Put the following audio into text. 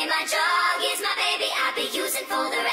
me my jug is my baby I be using for the rest.